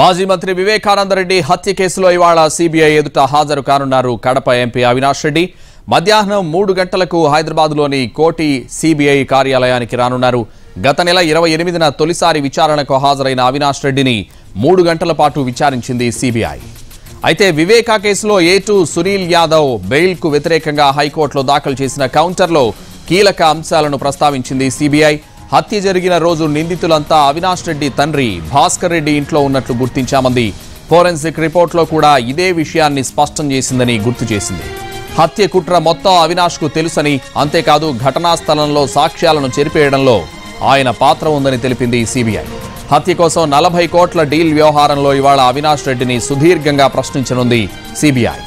మాజీ మంత్రి వివేకానంద రెడ్డి హత్య కేసులో ఇవాళ సీబీఐ ఎదుట హాజరు కానున్నారు కడప ఎంపీ అవినాష్ రెడ్డి. మధ్యాహ్నం 3 గంటలకు హైదరాబాద్లోని కోటి సీబీఐ కార్యాలయానికి రానున్నారు. గత నెల 28న తొలిసారి విచారణకు హాజరైన అవినాష్ రెడ్డిని 3 గంటల పాటు విచారించింది సీబీఐ. అయితే వివేక కేసులో ఏటూ సునీల్ యాదవ్ బెయిల్కు వ్యతిరేకంగా హైకోర్టులో దాఖలు చేసిన కౌంటర్లో కీలక అంశాలను ప్రస్తావించింది సీబీఐ. హత్య జరిగిన రోజు నిందితులంతా అవినాష్ రెడ్డి తండ్రి భాస్కర్ రెడ్డి ఇంట్లో ఉన్నట్లు గుర్తించామంది. ఫోరెన్సిక్ రిపోర్ట్లో కూడా ఇదే విషయాన్ని స్పష్టం చేసిందని గుర్తు చేసింది. హత్య కుట్ర మొత్తం అవినాష్కు తెలుసని, అంతేకాదు ఘటనా స్థలంలో సాక్ష్యాలను చెరిపేయడంలో ఆయన పాత్ర ఉందని తెలిపింది సీబీఐ. హత్య కోసం 40 కోట్ల డీల్ వ్యవహారంలో ఇవాళ అవినాష్ రెడ్డిని సుదీర్ఘంగా ప్రశ్నించనుంది సీబీఐ.